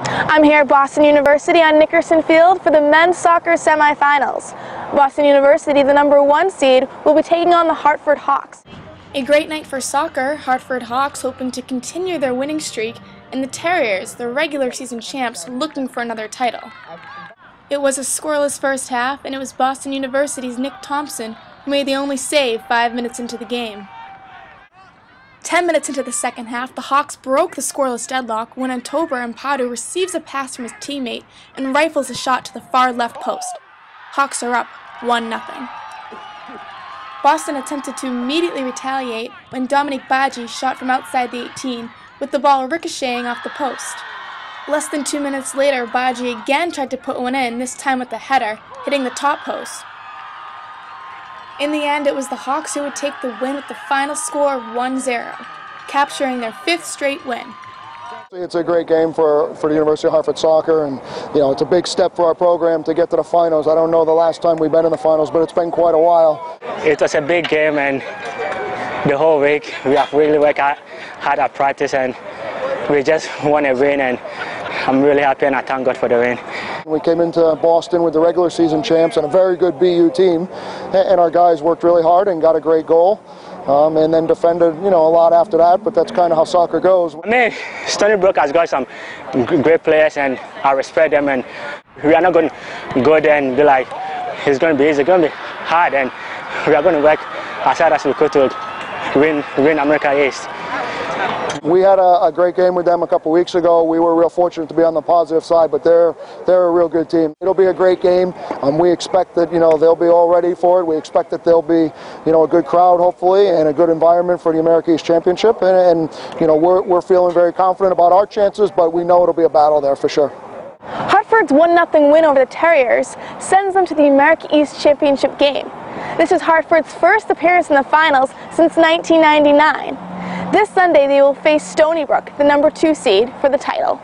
I'm here at Boston University on Nickerson Field for the men's soccer semifinals. Boston University, the #1 seed, will be taking on the Hartford Hawks. A great night for soccer. Hartford Hawks hoping to continue their winning streak, and the Terriers, the regular season champs, looking for another title. It was a scoreless first half, and it was Boston University's Nick Thompson who made the only save 5 minutes into the game. 10 minutes into the second half, the Hawks broke the scoreless deadlock when Antobar Ampadu receives a pass from his teammate and rifles a shot to the far left post. Hawks are up 1-0. Boston attempted to immediately retaliate when Dominique Baji shot from outside the 18, with the ball ricocheting off the post. Less than 2 minutes later, Baji again tried to put one in, this time with a header, hitting the top post. In the end, it was the Hawks who would take the win with the final score of 1-0, capturing their 5th straight win. It's a great game for the University of Hartford soccer, and you know, it's a big step for our program to get to the finals. I don't know the last time we've been in the finals, but it's been quite a while. It was a big game, and the whole week we have really worked hard at practice, and we just want to win, and I'm really happy and I thank God for the win. We came into Boston with the regular season champs and a very good BU team, and our guys worked really hard and got a great goal, and then defended, you know, a lot after that, but that's kind of how soccer goes. I mean, Stony Brook has got some great players and I respect them, and we are not going to go there and be like, it's going to be easy, it's going to be hard, and we are going to work as hard as we could to win America East. We had a great game with them a couple weeks ago. We were real fortunate to be on the positive side, but they're a real good team. It'll be a great game. We expect that, you know, they'll be all ready for it. We expect that there'll be, you know, a good crowd hopefully and a good environment for the America East Championship. And you know, we're feeling very confident about our chances, but we know it'll be a battle there for sure. Hartford's 1-0 win over the Terriers sends them to the America East Championship game. This is Hartford's first appearance in the finals since 1999. This Sunday, they will face Stony Brook, the #2 seed, for the title.